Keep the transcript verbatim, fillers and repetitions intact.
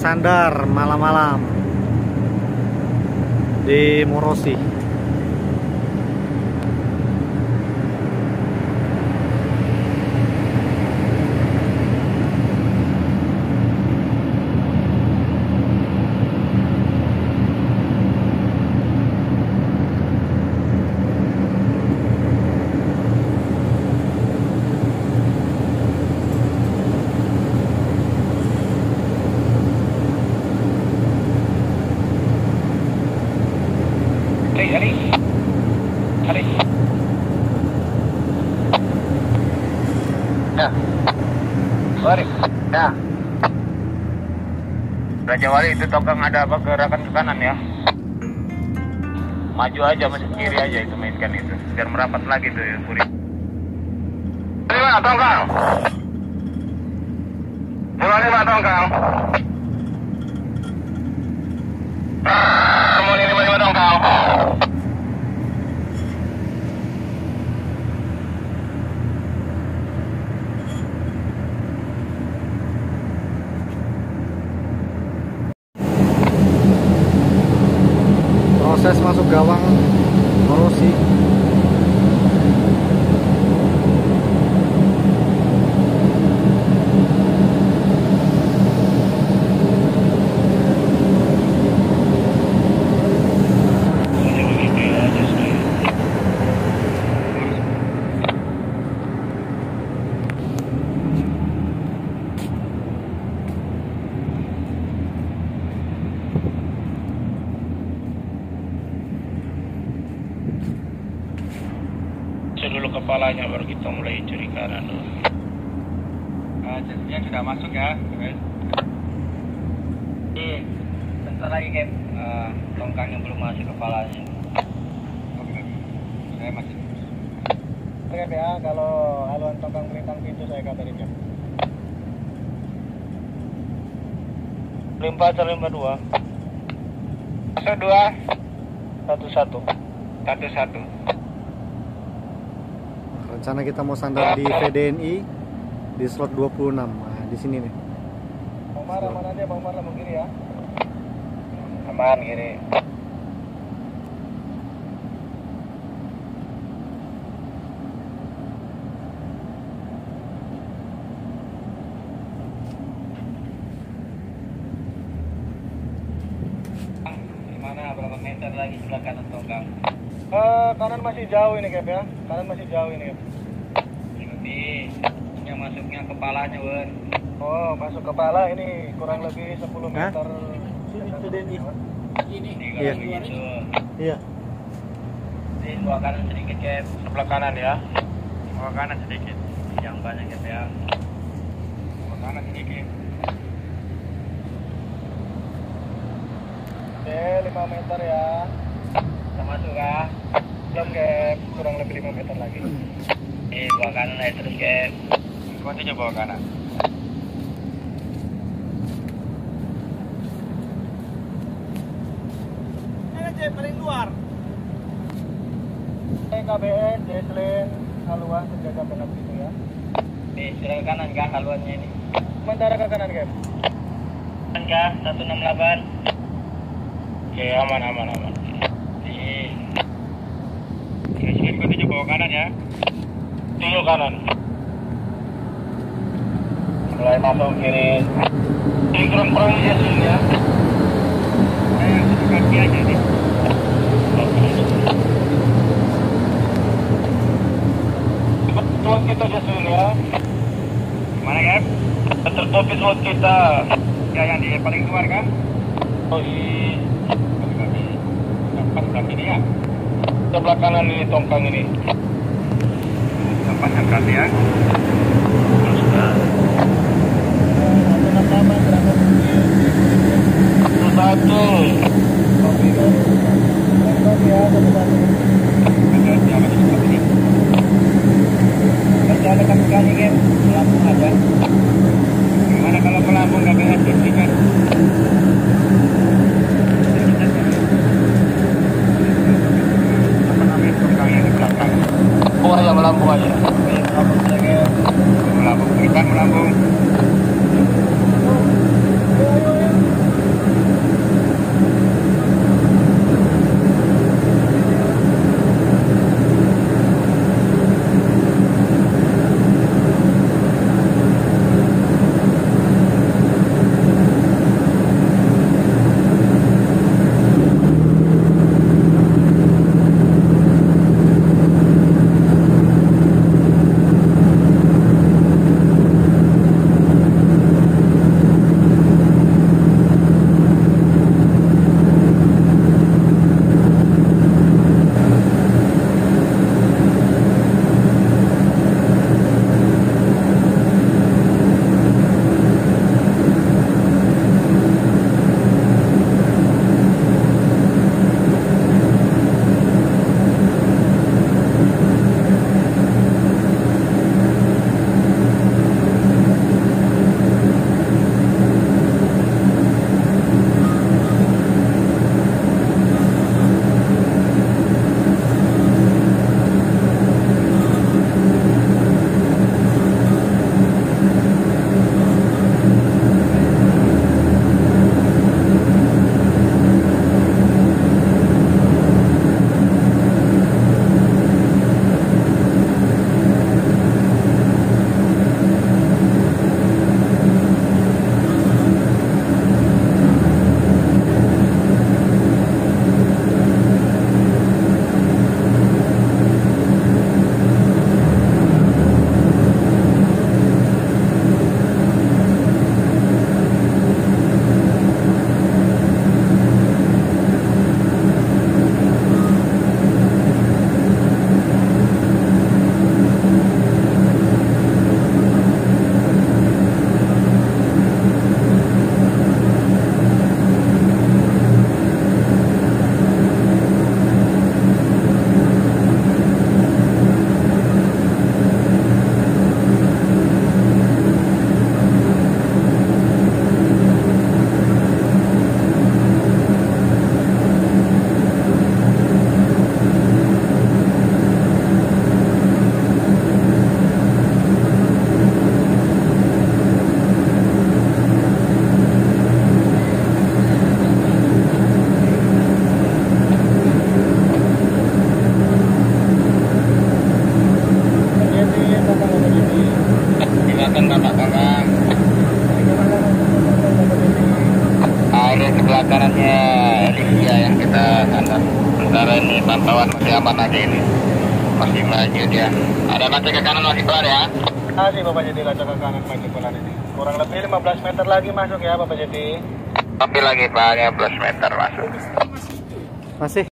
sandar malam-malam di Morosi. Ya. Raja Wali itu tongkang ada apa gerakan ke kanan ya? Maju aja, masih kiri aja itu, mainkan itu. Biar merapat lagi tuh ya, Puri. Terima tongkang. Terima tongkang. Kemudian terima tongkang. Proses masuk gawang Morosi. Dulu kepalanya baru kita mulai curi kanan. Nah, jadinya sudah masuk ya, guys. Iya, bentar lagi kan uh, tongkangnya belum masuk kepalanya. Oke, oke. Saya masih. Oke ya, kalau haluan tongkang melintang pintu saya kabarin ya. Lempar terlempar dua. Masuk dua. Satu satu. Satu satu. Rencana kita mau sandar di V D N I di slot dua puluh enam. Nah, di sini nih. Bang Mar, aman aja Bang Mar, lambung kiri ya. Aman kiri. Gimana, berapa meter lagi sebelah kanan tongkang? Uh, kanan masih jauh ini Cap ya, kanan masih jauh ini Cap. Ini yang masuknya kepalanya Wen. Oh, masuk kepala ini kurang lebih sepuluh Hah? meter. Sini V D N I. Ini. Iya. Iya. Di sebelah kanan sedikit Cap, sebelah kanan ya. Sebelah kanan sedikit, yang banyak Cap ya. Sebelah kanan sedikit. Oke, lima meter ya. Masuk kah? Belum Cap, kurang lebih lima meter lagi. Eh, bawa kanan naik terus Cap. Continue bawa kanan. Ada Cap paling luar. K B N, Jesslyn, haluan sejajar benar gitu ya. Nih, sudah ke kanan kah haluannya ini? Sementara ke kanan Cap. Kanan kah? satu enam delapan. Oke, aman, aman, aman. Ikuti bawah kanan ya. Tunggu kanan. Mulai masuk kiri. Sinkron kurang ya sini ya. Saya sudah kaki aja nih. Slot kita Jasul ya. Gimana Cap? Tertutupi slot kita. Ya yang di paling luar kan? Oh iya. Kami dapat berapa ini ya? Sebelah kanan ini tongkang ini tempatnya kali ya. Terus nah. Satu gimana kalau pelambung gak beres kan? Melambung aja, melambung, melambung, melambung. kakak-kakak. Area sebelah kanannya Rizya yang kita antar. Sementara ini pantauan masih aman aja ini. Masih maju dia. Ada kaca ke kanan masih pelan ya? Masih Bapak Jadi, kaca ke kanan maju pelan ini. Kurang lebih lima belas meter lagi masuk ya Bapak Jadi. Tapi lagi Pak, lima belas meter masuk. Masih.